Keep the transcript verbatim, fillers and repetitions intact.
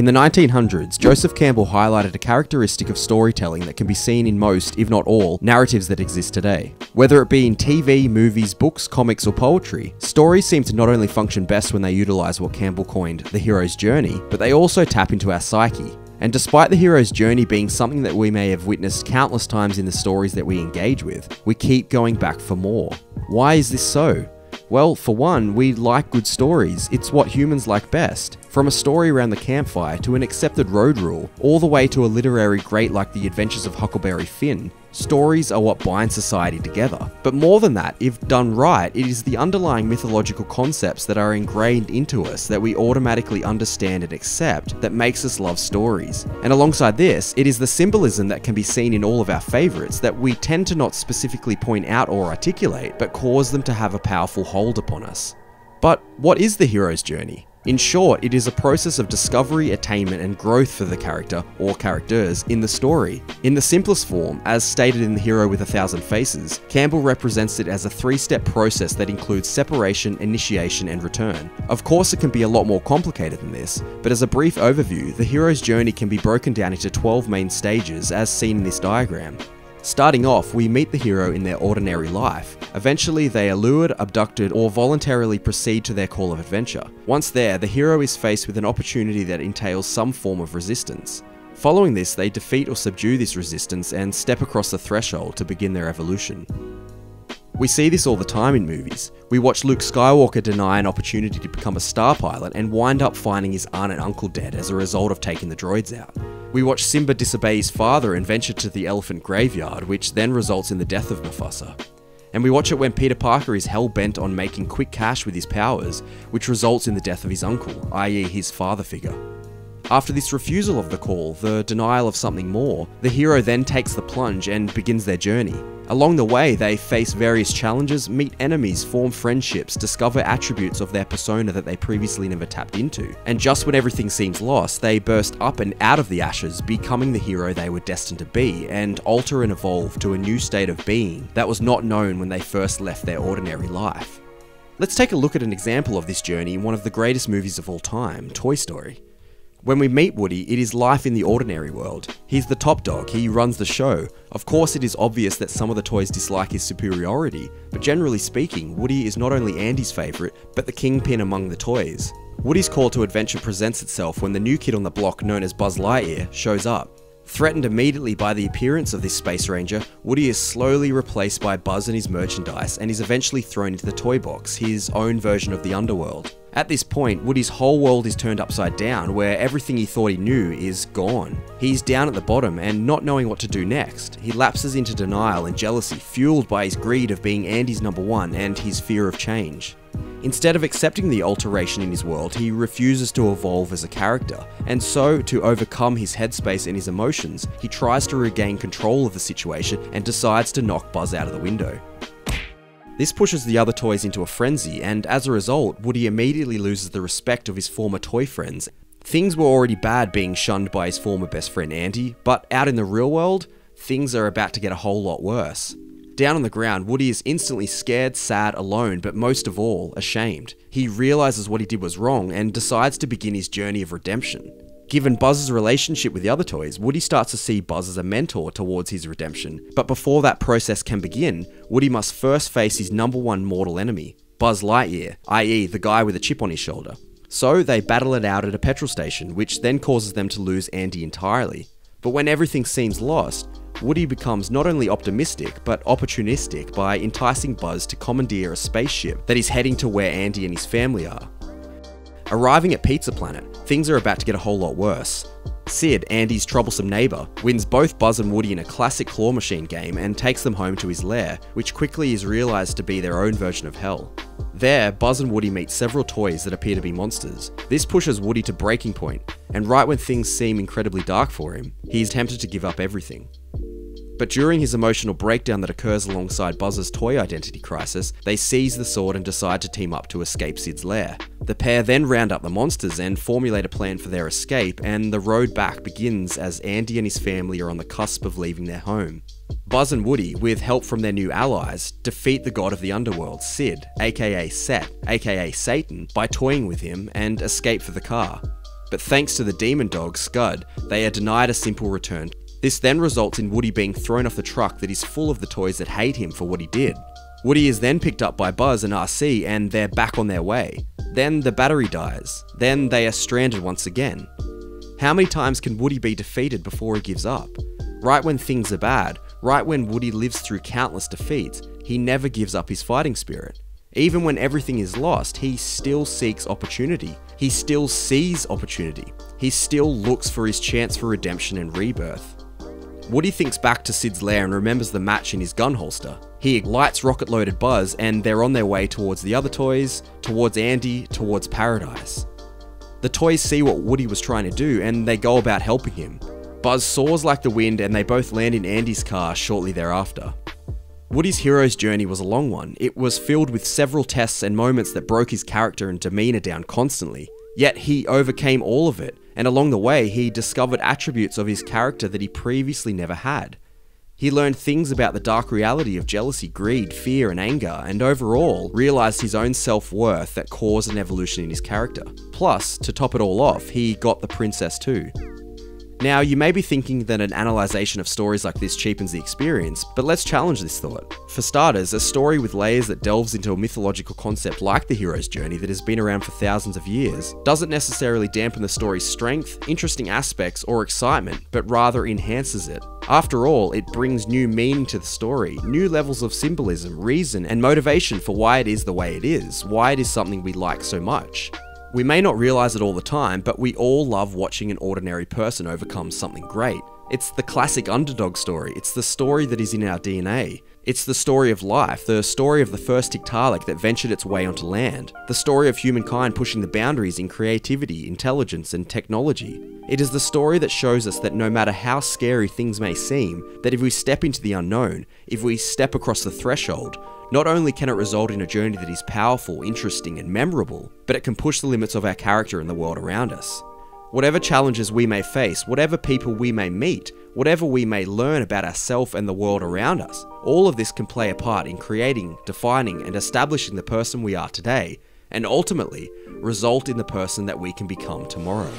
In the nineteen hundreds, Joseph Campbell highlighted a characteristic of storytelling that can be seen in most, if not all, narratives that exist today. Whether it be in T V, movies, books, comics, or poetry, stories seem to not only function best when they utilize what Campbell coined the hero's journey, but they also tap into our psyche. And despite the hero's journey being something that we may have witnessed countless times in the stories that we engage with, we keep going back for more. Why is this so? Well, for one, we like good stories. It's what humans like best. From a story around the campfire to an accepted road rule, all the way to a literary great like The Adventures of Huckleberry Finn, stories are what bind society together. But more than that, if done right, it is the underlying mythological concepts that are ingrained into us that we automatically understand and accept that makes us love stories. And alongside this, it is the symbolism that can be seen in all of our favorites that we tend to not specifically point out or articulate, but cause them to have a powerful hold upon us. But what is the hero's journey? In short, it is a process of discovery, attainment, and growth for the character, or characters, in the story. In the simplest form, as stated in The Hero with a Thousand Faces, Campbell represents it as a three-step process that includes separation, initiation, and return. Of course, it can be a lot more complicated than this, but as a brief overview, the hero's journey can be broken down into twelve main stages as seen in this diagram. Starting off, we meet the hero in their ordinary life. Eventually, they are lured, abducted, or voluntarily proceed to their call of adventure. Once there, the hero is faced with an opportunity that entails some form of resistance. Following this, they defeat or subdue this resistance and step across the threshold to begin their evolution. We see this all the time in movies. We watch Luke Skywalker deny an opportunity to become a star pilot and wind up finding his aunt and uncle dead as a result of taking the droids out. We watch Simba disobey his father and venture to the elephant graveyard, which then results in the death of Mufasa. And we watch it when Peter Parker is hell-bent on making quick cash with his powers, which results in the death of his uncle, that is his father figure. After this refusal of the call, the denial of something more, the hero then takes the plunge and begins their journey. Along the way, they face various challenges, meet enemies, form friendships, discover attributes of their persona that they previously never tapped into, and just when everything seems lost, they burst up and out of the ashes, becoming the hero they were destined to be, and alter and evolve to a new state of being that was not known when they first left their ordinary life. Let's take a look at an example of this journey in one of the greatest movies of all time, Toy Story. When we meet Woody, it is life in the ordinary world. He's the top dog, he runs the show. Of course, it is obvious that some of the toys dislike his superiority, but generally speaking, Woody is not only Andy's favourite, but the kingpin among the toys. Woody's call to adventure presents itself when the new kid on the block, known as Buzz Lightyear, shows up. Threatened immediately by the appearance of this space ranger, Woody is slowly replaced by Buzz and his merchandise and is eventually thrown into the toy box, his own version of the underworld. At this point, Woody's whole world is turned upside down, where everything he thought he knew is gone. He's down at the bottom and not knowing what to do next. He lapses into denial and jealousy, fueled by his greed of being Andy's number one and his fear of change. Instead of accepting the alteration in his world, he refuses to evolve as a character, and so, to overcome his headspace and his emotions, he tries to regain control of the situation and decides to knock Buzz out of the window. This pushes the other toys into a frenzy, and as a result, Woody immediately loses the respect of his former toy friends. Things were already bad being shunned by his former best friend Andy, but out in the real world, things are about to get a whole lot worse. Down on the ground, Woody is instantly scared, sad, alone, but most of all, ashamed. He realizes what he did was wrong and decides to begin his journey of redemption. Given Buzz's relationship with the other toys, Woody starts to see Buzz as a mentor towards his redemption, but before that process can begin, Woody must first face his number one mortal enemy, Buzz Lightyear, that is the guy with a chip on his shoulder. So they battle it out at a petrol station, which then causes them to lose Andy entirely. But when everything seems lost, Woody becomes not only optimistic, but opportunistic by enticing Buzz to commandeer a spaceship that is heading to where Andy and his family are. Arriving at Pizza Planet, things are about to get a whole lot worse. Sid, Andy's troublesome neighbour, wins both Buzz and Woody in a classic claw machine game and takes them home to his lair, which quickly is realised to be their own version of hell. There, Buzz and Woody meet several toys that appear to be monsters. This pushes Woody to breaking point, and right when things seem incredibly dark for him, he is tempted to give up everything. But during his emotional breakdown that occurs alongside Buzz's toy identity crisis, they seize the sword and decide to team up to escape Sid's lair. The pair then round up the monsters and formulate a plan for their escape, and the road back begins as Andy and his family are on the cusp of leaving their home. Buzz and Woody, with help from their new allies, defeat the god of the underworld, Sid, aka Set, aka Satan, by toying with him, and escape for the car. but thanks to the demon dog, Scud, they are denied a simple return. This then results in Woody being thrown off the truck that is full of the toys that hate him for what he did. Woody is then picked up by Buzz and R C and they're back on their way. Then the battery dies. Then they are stranded once again. How many times can Woody be defeated before he gives up? Right when things are bad, right when Woody lives through countless defeats, he never gives up his fighting spirit. Even when everything is lost, he still seeks opportunity. He still sees opportunity. He still looks for his chance for redemption and rebirth. Woody thinks back to Sid's lair and remembers the match in his gun holster. He lights rocket-loaded Buzz and they're on their way towards the other toys, towards Andy, towards paradise. The toys see what Woody was trying to do and they go about helping him. Buzz soars like the wind and they both land in Andy's car shortly thereafter. Woody's hero's journey was a long one. It was filled with several tests and moments that broke his character and demeanor down constantly. Yet he overcame all of it, and along the way he discovered attributes of his character that he previously never had. He learned things about the dark reality of jealousy, greed, fear and anger, and overall realised his own self-worth that caused an evolution in his character. Plus, to top it all off, he got the princess too. Now, you may be thinking that an analysation of stories like this cheapens the experience, but let's challenge this thought. For starters, a story with layers that delves into a mythological concept like the hero's journey that has been around for thousands of years doesn't necessarily dampen the story's strength, interesting aspects, or excitement, but rather enhances it. After all, it brings new meaning to the story, new levels of symbolism, reason, and motivation for why it is the way it is, why it is something we like so much. We may not realise it all the time, but we all love watching an ordinary person overcome something great. It's the classic underdog story, it's the story that is in our D N A. It's the story of life, the story of the first Tiktaalik that ventured its way onto land, the story of humankind pushing the boundaries in creativity, intelligence and technology. It is the story that shows us that no matter how scary things may seem, that if we step into the unknown, if we step across the threshold, not only can it result in a journey that is powerful, interesting and memorable, but it can push the limits of our character and the world around us. Whatever challenges we may face, whatever people we may meet, whatever we may learn about ourselves and the world around us, all of this can play a part in creating, defining and establishing the person we are today, and ultimately, result in the person that we can become tomorrow.